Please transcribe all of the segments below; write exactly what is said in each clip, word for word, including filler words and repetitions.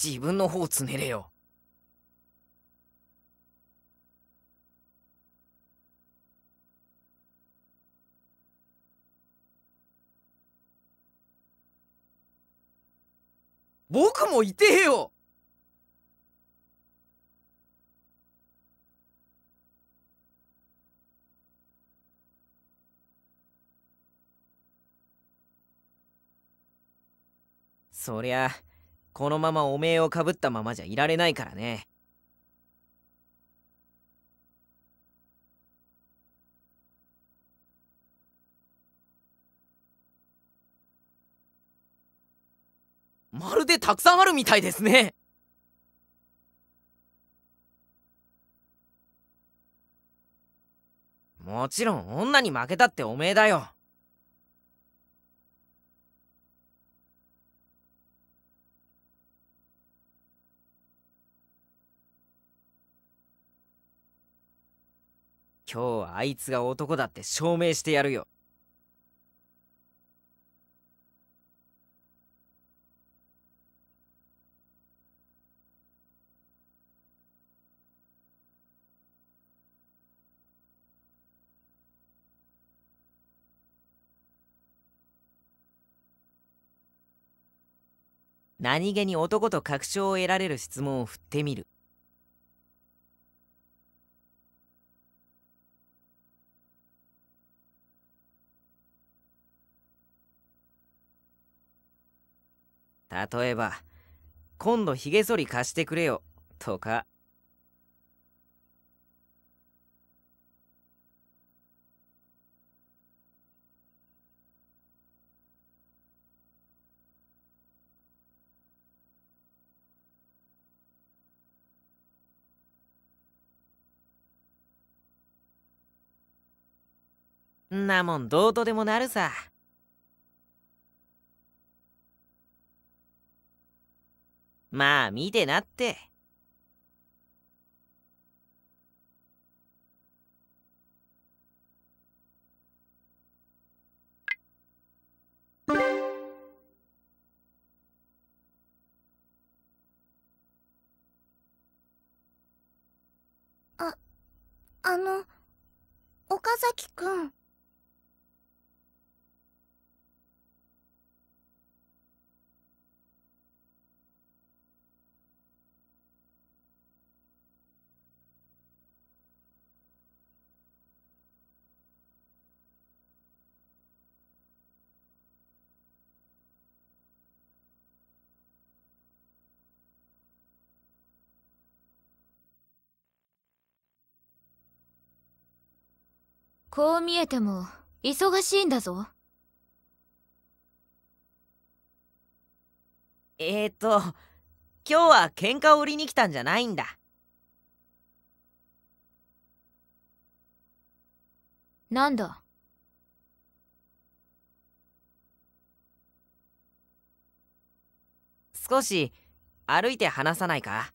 自分の方つねれよ。僕もいてえよ。そりゃこのままおめえをかぶったままじゃいられないからね。まるでたくさんあるみたいですね。もちろん女に負けたっておめえだよ。今日はあいつが男だって証明してやるよ。何気に男と確証を得られる質問を振ってみる。例えば「今度ひげ剃り貸してくれよ」とか。んなもんどうとでもなるさ。まあ見てなって。ああの岡崎くん。こう見えても忙しいんだぞ。えーと今日は喧嘩を売りに来たんじゃないんだ。なんだ。少し歩いて話さないか。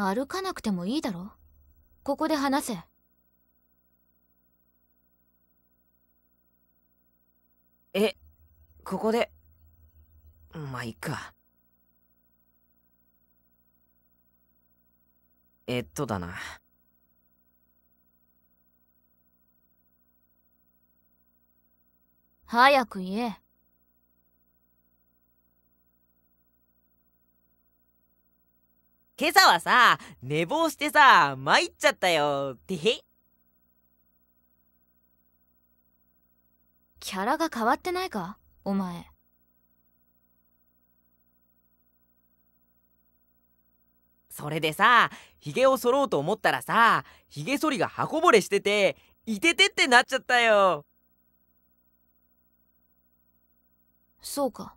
歩かなくてもいいだろ。ここで話せ。え、ここで。まあいいか。えっとだな。早く言え。今朝はさ、寝坊してさ、参っちゃったよ。てへ。キャラが変わってないか、お前。それでさ、ひげを剃ろうと思ったらさ、ひげ剃りが刃こぼれしてて、いててってなっちゃったよ。そうか。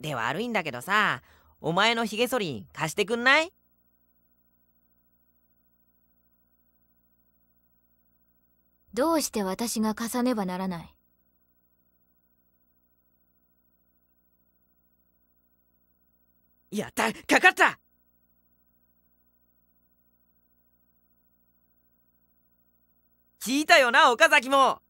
では悪いんだけどさ、お前のヒゲ剃り貸してくんない？どうして私が貸さねばならない？やった！かかった！聞いたよな、岡崎も。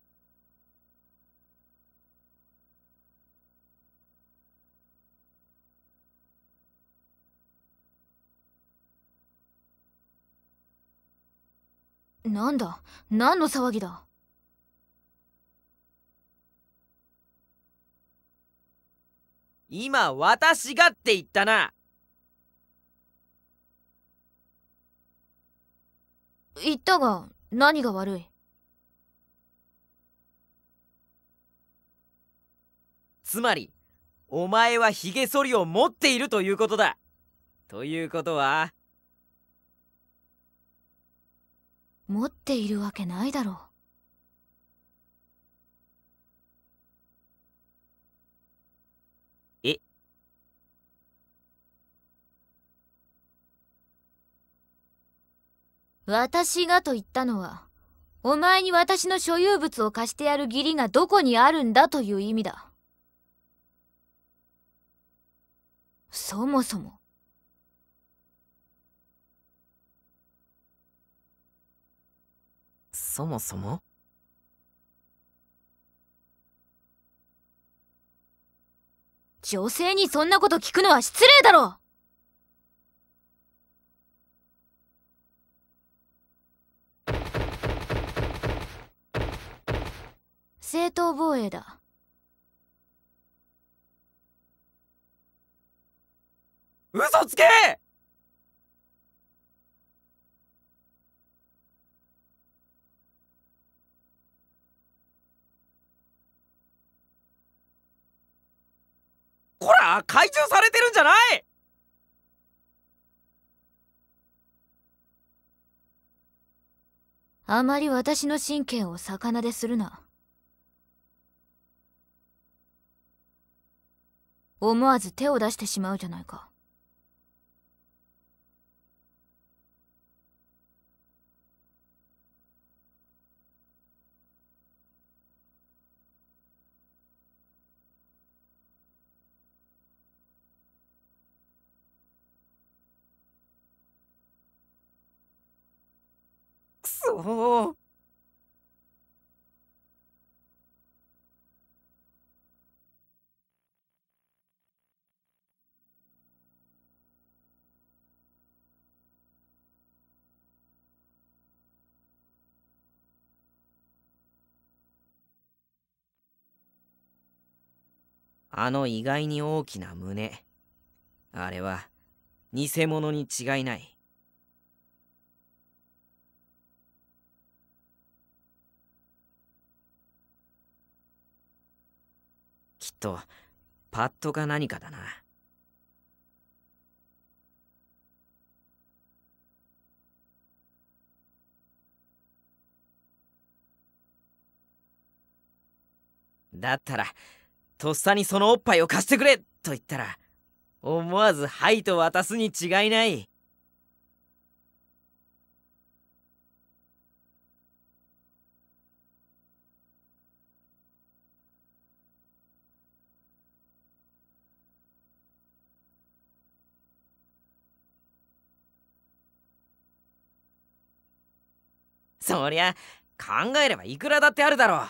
なんだ、何の騒ぎだ。今私がって言ったな。言ったが何が悪い？つまりお前はひげ剃りを持っているということだ。ということは持っているわけないだろう。え？私がと言ったのは、お前に私の所有物を貸してやる義理がどこにあるんだという意味だ。そもそも。そもそも女性にそんなこと聞くのは失礼だろう。正当防衛だ。嘘つけ！ほら、懐柔されてるんじゃない？あまり私の神経を逆なでするな。思わず手を出してしまうじゃないか。そう。あの意外に大きな胸、あれは偽物に違いない。きっとパッドか何かだな。だったらとっさにそのおっぱいを貸してくれと言ったら、思わず「はい」と渡すに違いない。そりゃ考えればいくらだってあるだろう。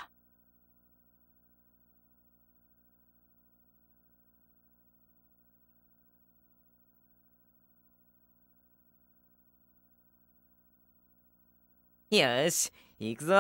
よし、行くぞ。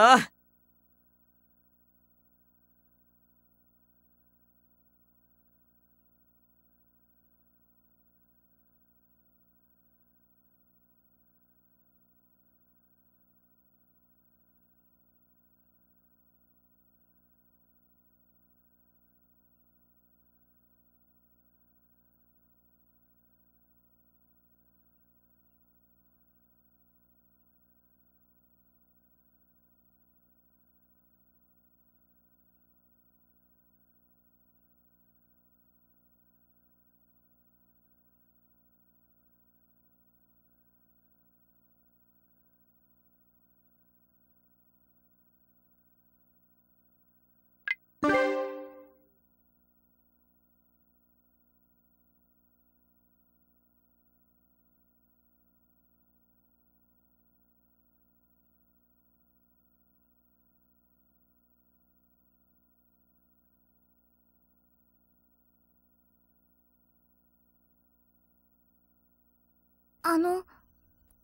あの、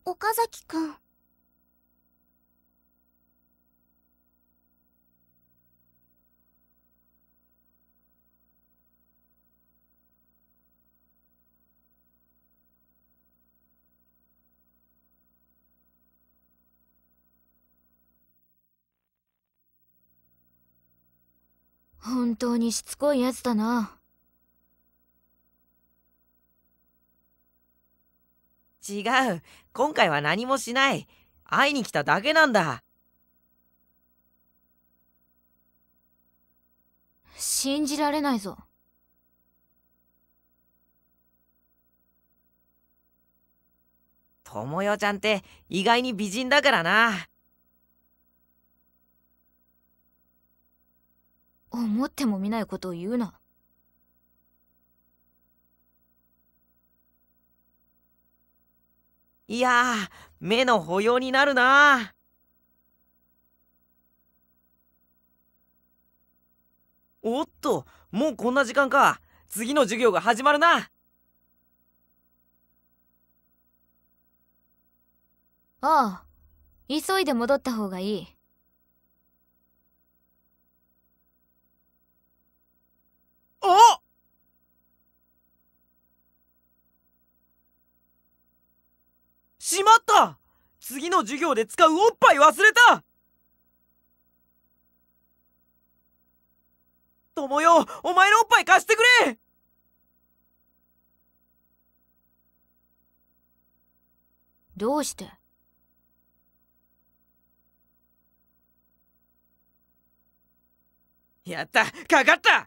岡崎くん。本当にしつこいやつだな。違う、今回は何もしない。会いに来ただけなんだ。信じられないぞ。ともよちゃんって意外に美人だからな。思ってもみないことを言うな。いやー、目の保養になるな。おっと、もうこんな時間か。次の授業が始まるな。ああ、急いで戻った方がいい。あっ、しまった！次の授業で使うおっぱい忘れた！ともよ、お前のおっぱい貸してくれ！どうして？やった！かかった！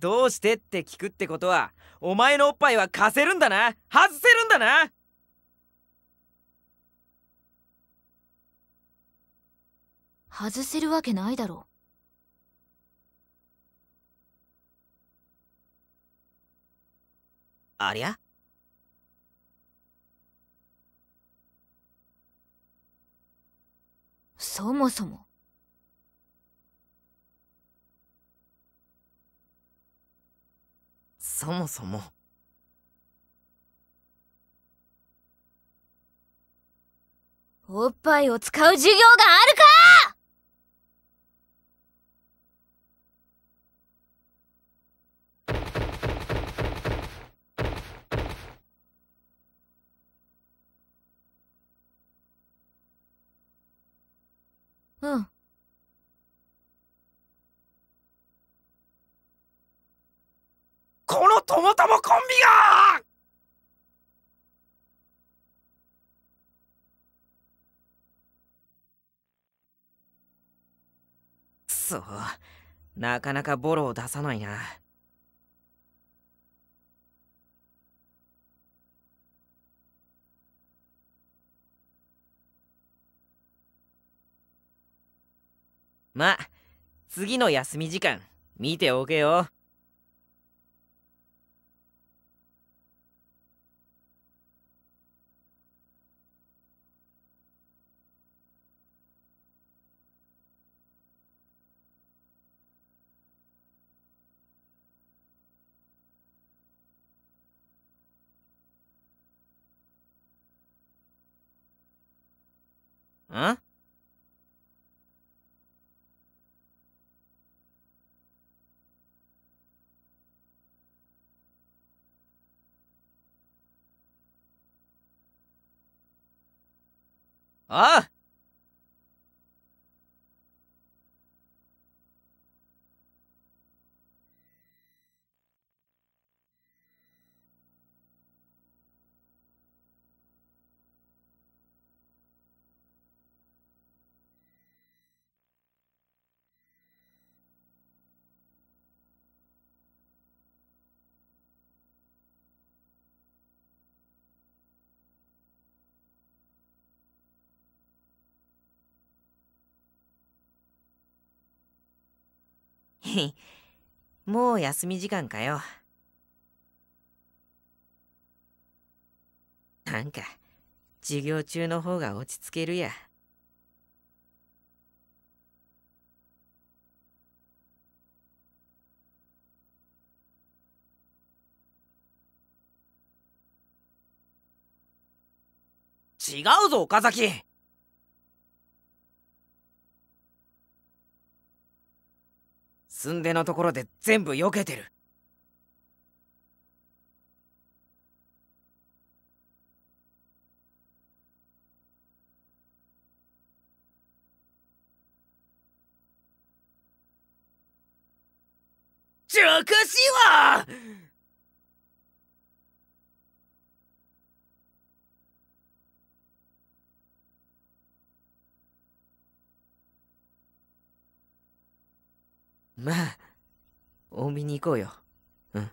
どうしてって聞くってことは、お前のおっぱいは貸せるんだな、外せるんだな。外せるわけないだろう。ありゃ？そもそも。そもそもおっぱいを使う授業があるか！うん。このともともコンビが！くそ、なかなかボロを出さないな。ま、次の休み時間見ておけよ。ん？ああ！もう休み時間かよ。なんか授業中の方が落ち着けるや。違うぞ岡崎。すんでのところで全部避けてる。熟しはまあ大見に行こうよ。うん。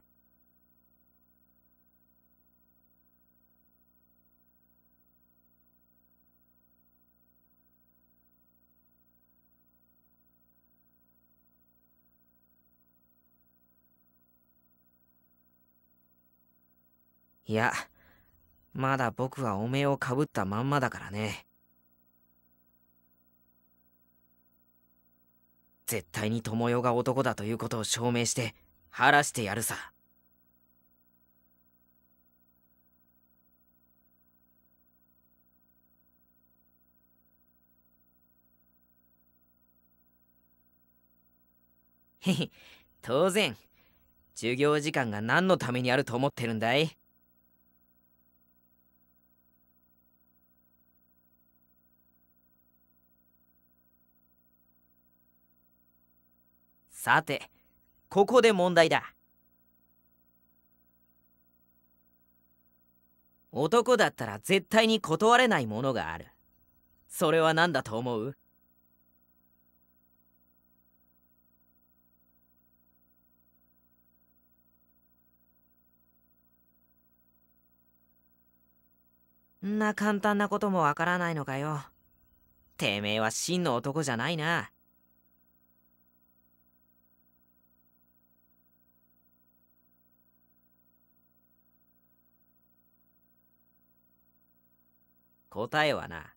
いや、まだ僕はお面をかぶったまんまだからね。絶対に友よが男だということを証明して晴らしてやるさ。へへ、当然。授業時間が何のためにあると思ってるんだい？さて、ここで問題だ。男だったら絶対に断れないものがある。それは何だと思う？んな簡単なこともわからないのかよ。てめえは真の男じゃないな。答えはな、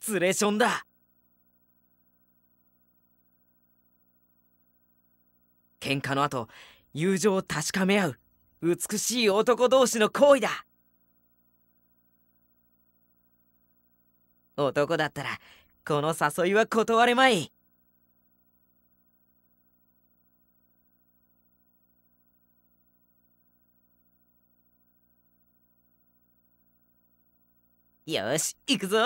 ツレションだ。喧嘩の後、友情を確かめ合う美しい男同士の行為だ。男だったらこの誘いは断れまい。よし、行くぞ。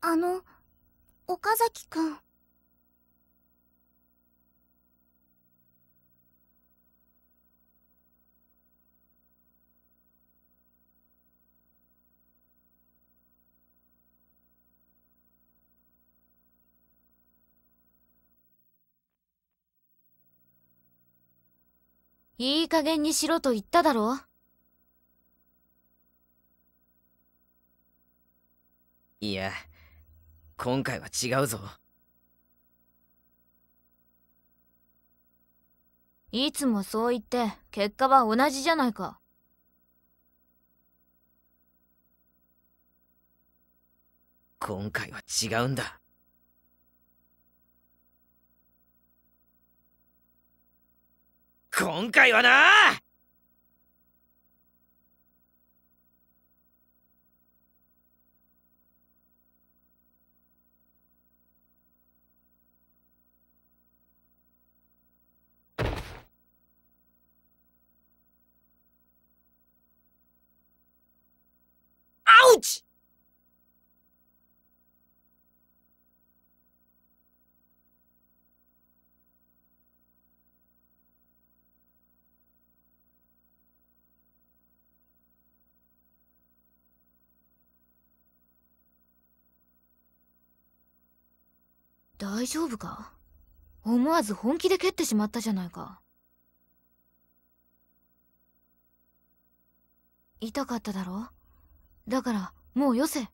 あの、岡崎くん。いい加減にしろと言っただろ。いや。今回は違うぞ。いつもそう言って結果は同じじゃないか。今回は違うんだ。今回はなあ！アウチ！大丈夫か？思わず本気で蹴ってしまったじゃないか。痛かっただろ？だからもうよせ。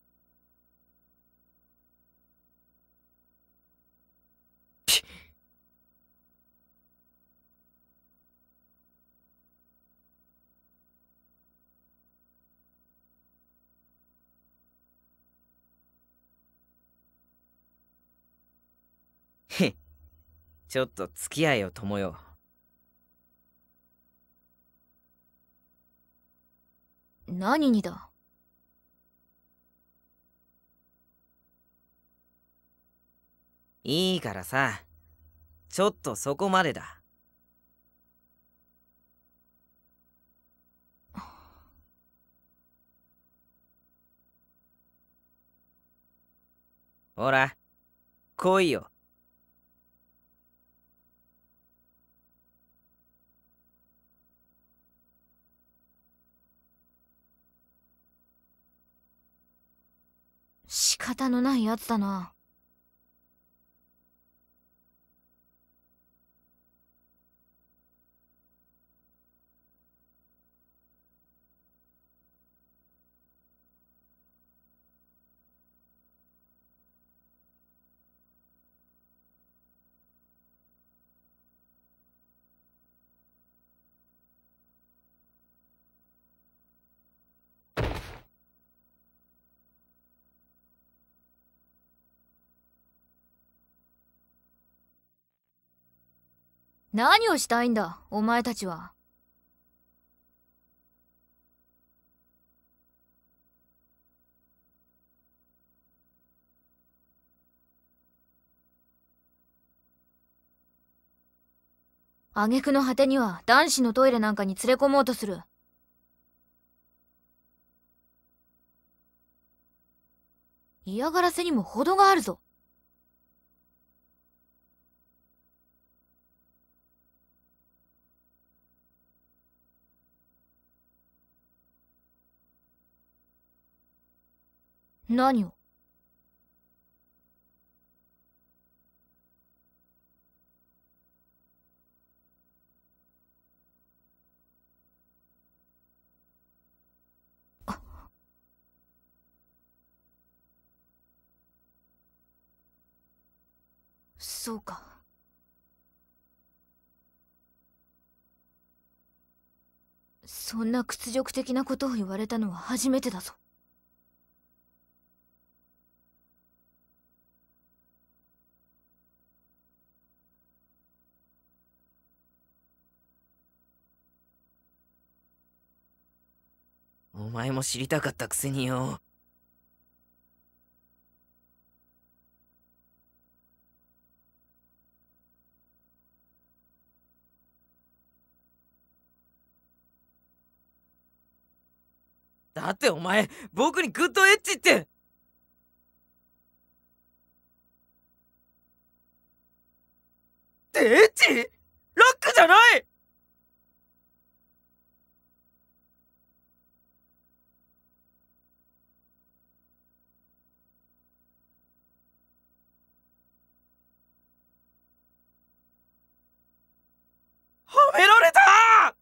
ちょっと付き合えよ、友よ。何にだ？いいからさ、ちょっとそこまでだ。ほら、来いよ。仕方のないやつだな。何をしたいんだ、お前たちは。挙句の果てには男子のトイレなんかに連れ込もうとする。嫌がらせにも程があるぞ。何を？そうか。そんな屈辱的なことを言われたのは初めてだぞ。お前も知りたかったくせによ。だってお前、僕にグッドエッチって。ってエッチ？ラックじゃない！はめられたー！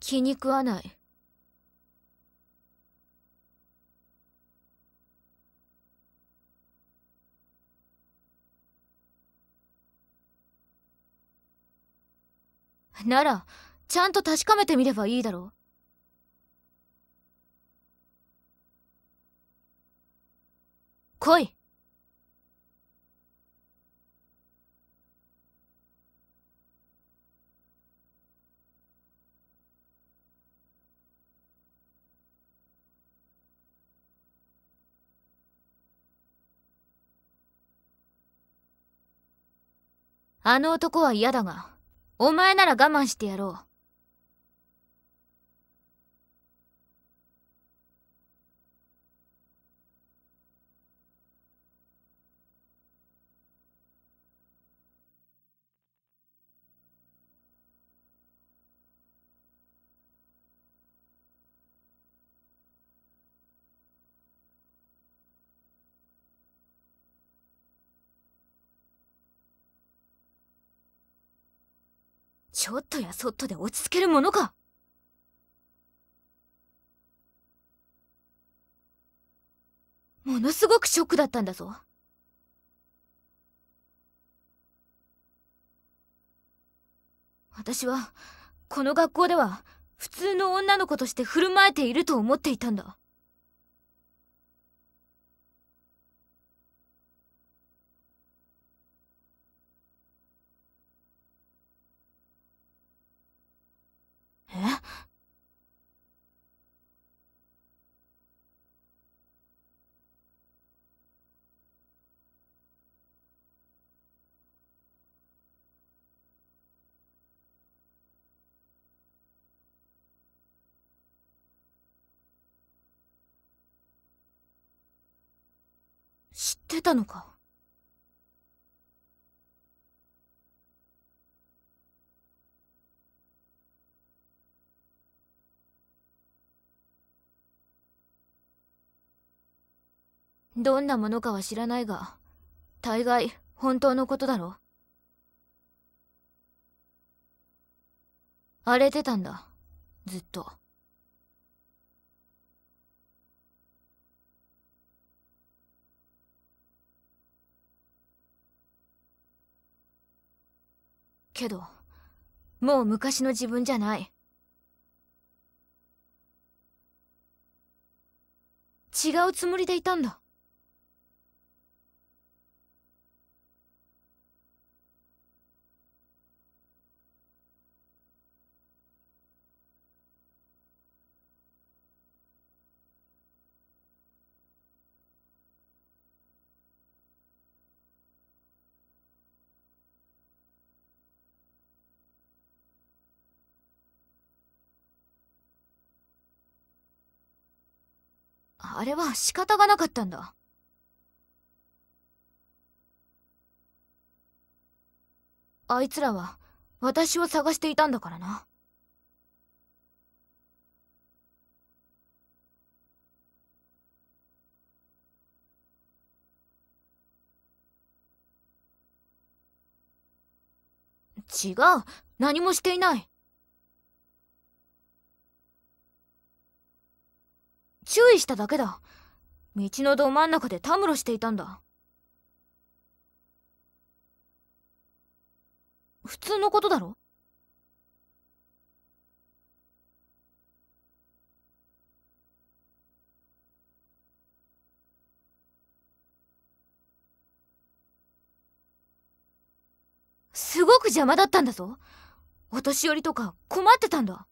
気に食わない。なら、ちゃんと確かめてみればいいだろう。来い。あの男は嫌だが。お前なら我慢してやろう。ちょっとやそっとで落ち着けるものか。ものすごくショックだったんだぞ。私はこの学校では普通の女の子として振る舞えていると思っていたんだ。え？知ってたのか？どんなものかは知らないが、大概本当のことだろ。荒れてたんだ、ずっと。けど、もう昔の自分じゃない。違うつもりでいたんだ。あれは仕方がなかったんだ。あいつらは私を探していたんだからな。違う、何もしていない。注意しただけだ。道のど真ん中でたむろしていたんだ。普通のことだろ。すごく邪魔だったんだぞ。お年寄りとか困ってたんだ。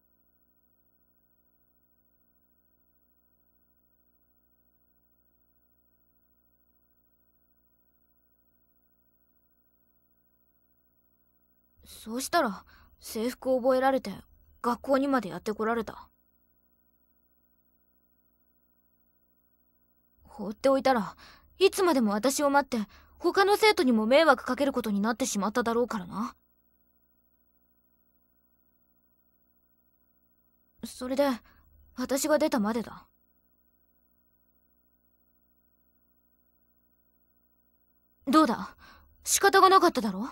そうしたら制服を覚えられて学校にまでやってこられた。放っておいたらいつまでも私を待って他の生徒にも迷惑かけることになってしまっただろうからな。それで私が出たまでだ。どうだ、仕方がなかっただろ。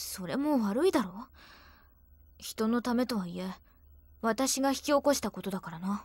それも悪いだろ。人のためとはいえ私が引き起こしたことだからな。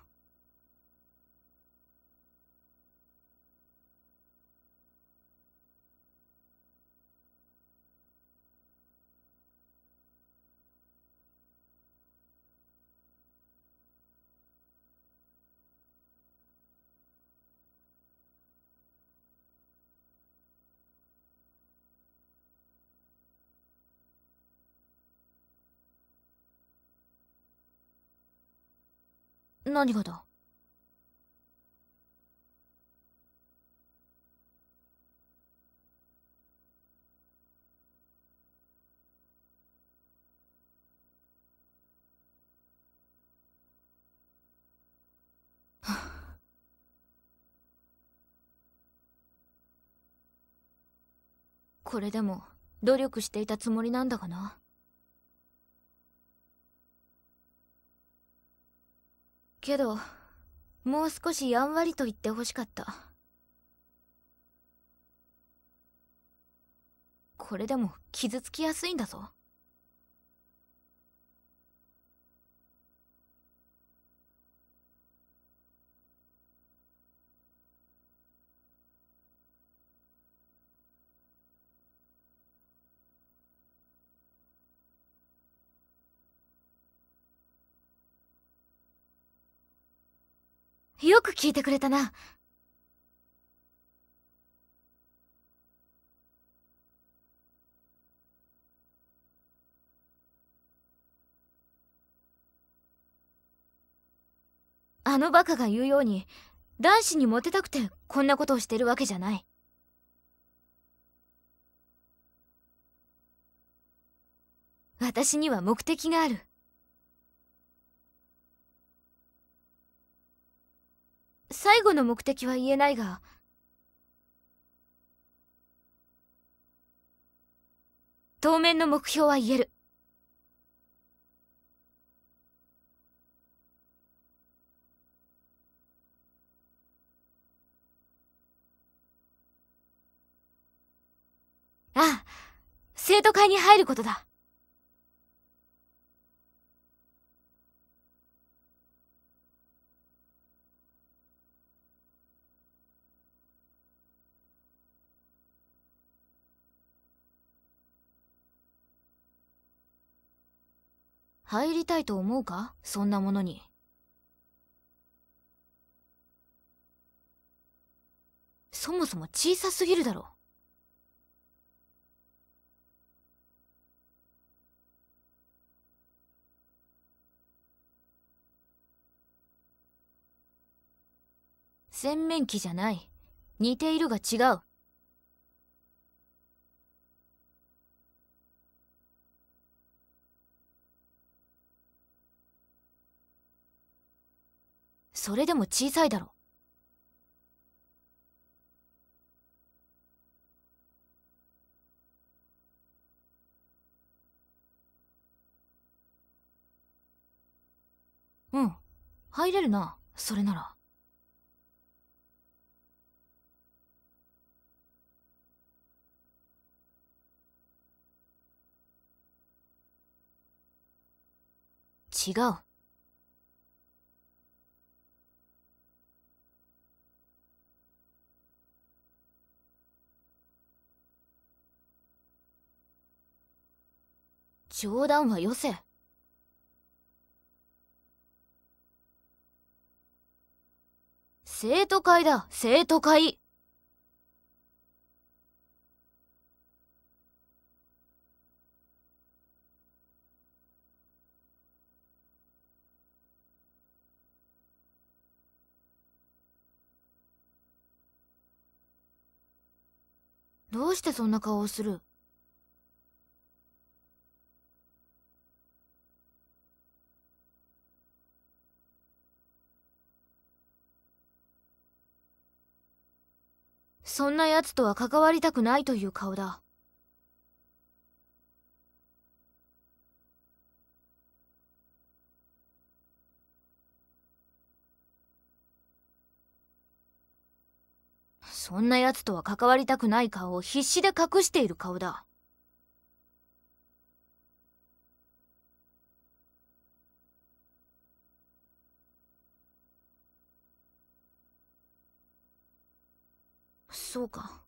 何がだ？これでも努力していたつもりなんだがな。けどもう少しやんわりと言ってほしかった。これでも傷つきやすいんだぞ。よく聞いてくれたな。あのバカが言うように、男子にモテたくてこんなことをしてるわけじゃない。私には目的がある。最後の目的は言えないが、当面の目標は言える。ああ、生徒会に入ることだ。入りたいと思うか、そんなものに。そもそも小さすぎるだろ。洗面器じゃない。似て色が違う。それでも小さいだろ。うん、入れるな、それなら。違う。冗談はよせ。生徒会だ、生徒会。どうしてそんな顔をする？そんな奴とは関わりたくないという顔だ。そんな奴とは関わりたくない顔を必死で隠している顔だ。そうか。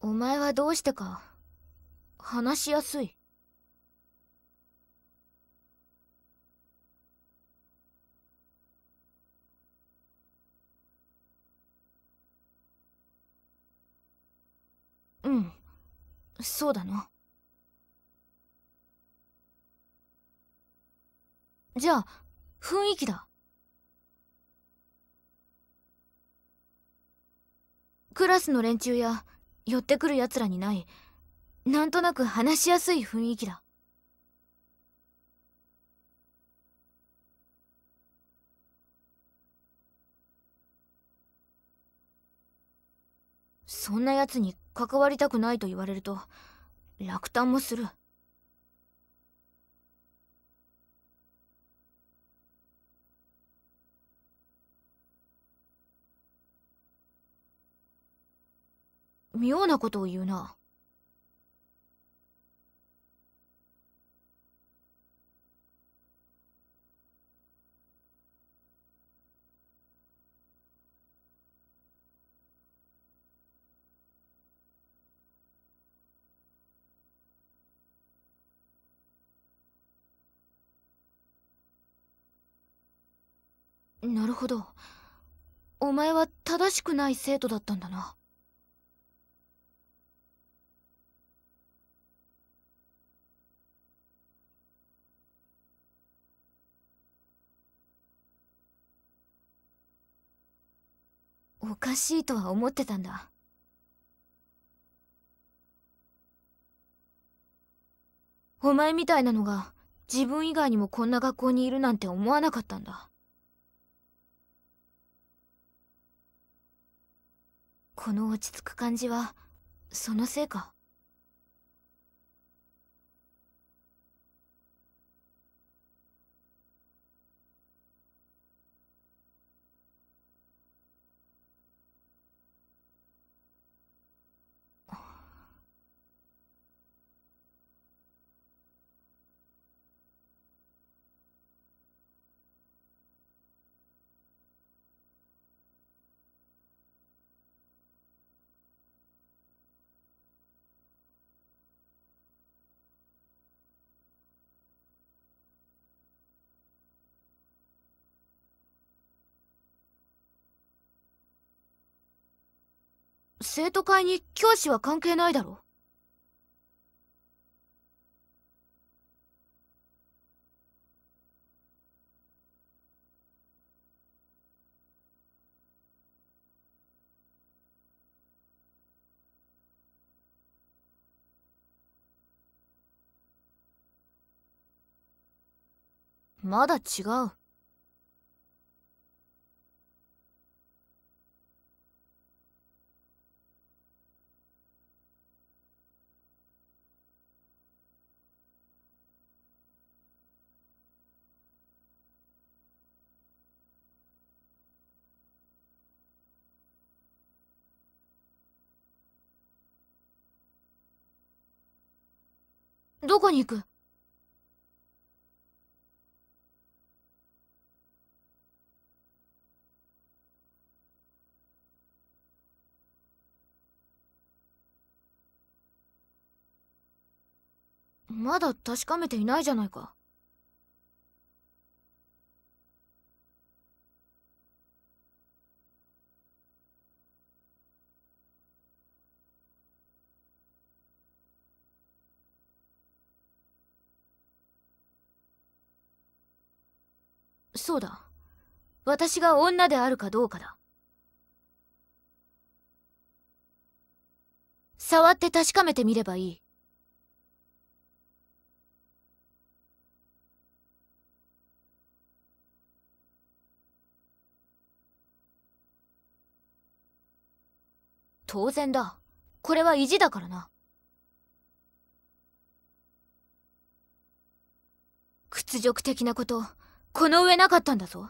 お前はどうしてか話しやすい。うん、そうだな。じゃあ雰囲気だ。クラスの連中や寄ってくるやつらにない、なんとなく話しやすい雰囲気だ。そんな奴に関わりたくないと言われると落胆もする。妙なことを言うな。なるほど。お前は正しくない生徒だったんだな。おかしいとは思ってたんだ。お前みたいなのが自分以外にもこんな学校にいるなんて思わなかったんだ。この落ち着く感じはそのせいか。生徒会に教師は関係ないだろ。まだ違う。どこに行く？まだ確かめていないじゃないか。そうだ。私が女であるかどうかだ。触って確かめてみればいい。当然だ。これは意地だからな。屈辱的なこと。この上なかったんだぞ。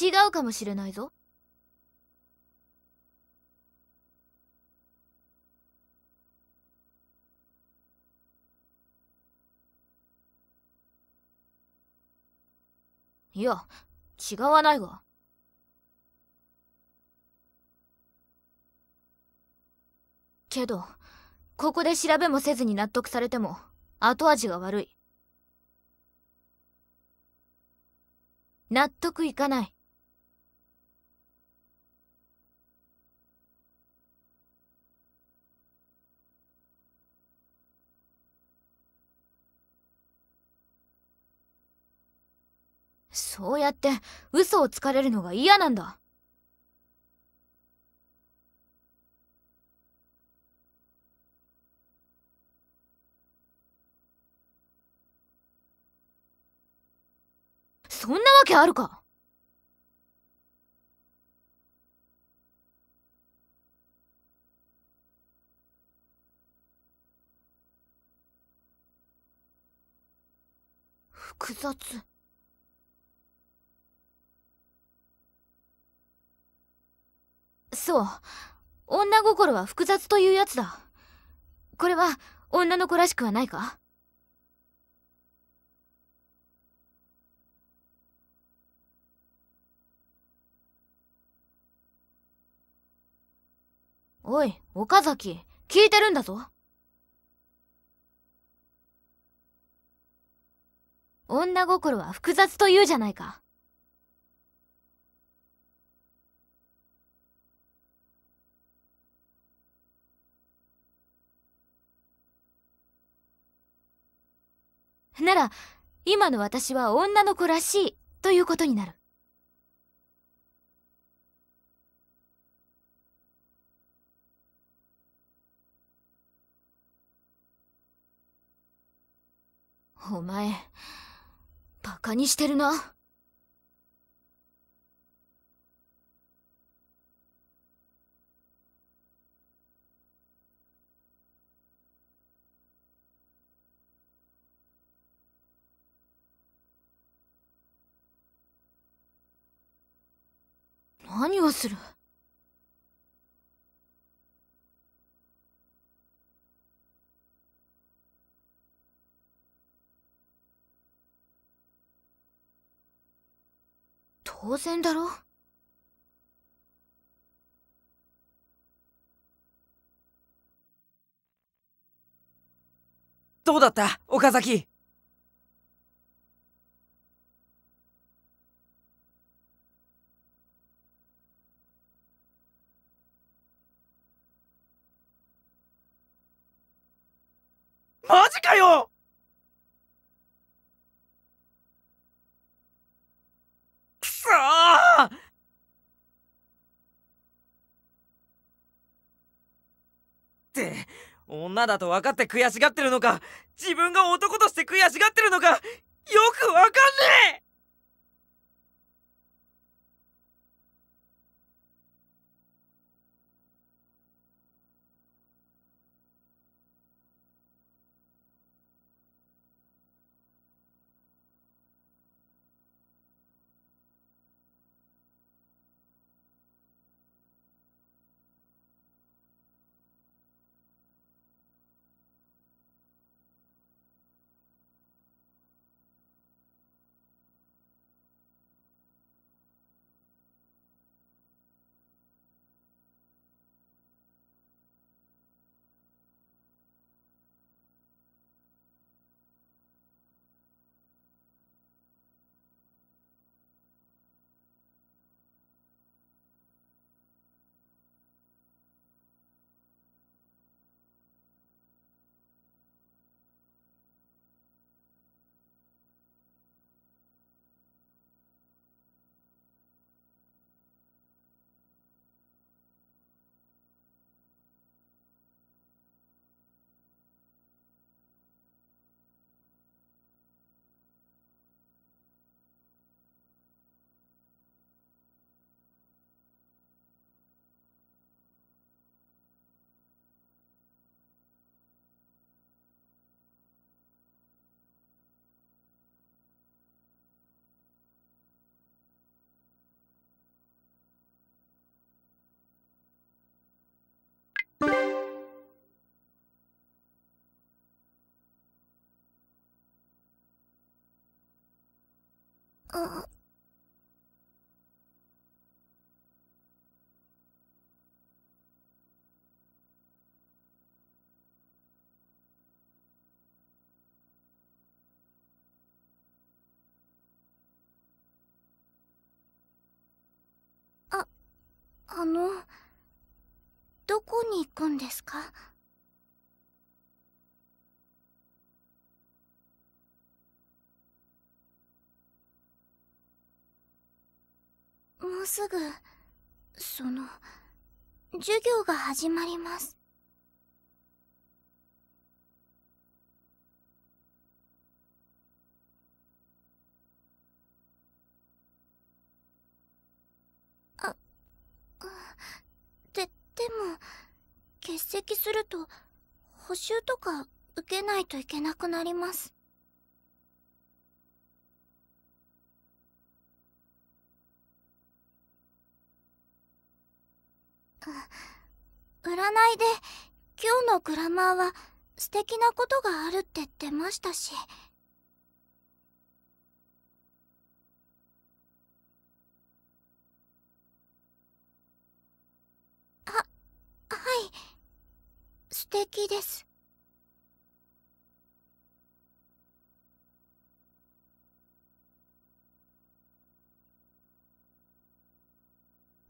違うかもしれないぞ。いや、違わないわ。けど、ここで調べもせずに納得されても後味が悪い。納得いかない。そうやって嘘をつかれるのが嫌なんだ。そんなわけあるか。複雑。そう。女心は複雑というやつだ。これは女の子らしくはないか？おい、岡崎、聞いてるんだぞ。女心は複雑というじゃないか。なら、今の私は女の子らしいということになる。お前、バカにしてるな。何をする？当然だろ。どうだった岡崎？マジかよ！くそー！って女だと分かって悔しがってるのか、自分が男として悔しがってるのか、よく分かんねえ！あ、あ、あの、どこに行くんですか？もうすぐ、その、授業が始まります。席すると補習とか受けないといけなくなります。占いで今日のグラマーは素敵なことがあるって出ましたし。あ、はい、素敵です。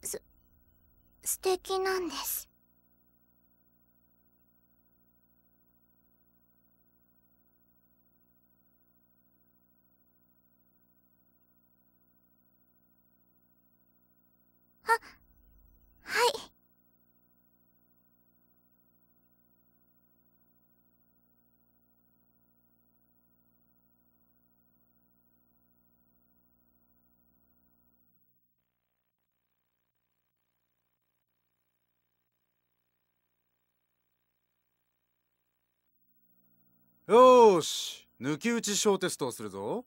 す、素敵なんです。あ、はい。よーし、抜き打ち小テストをするぞ。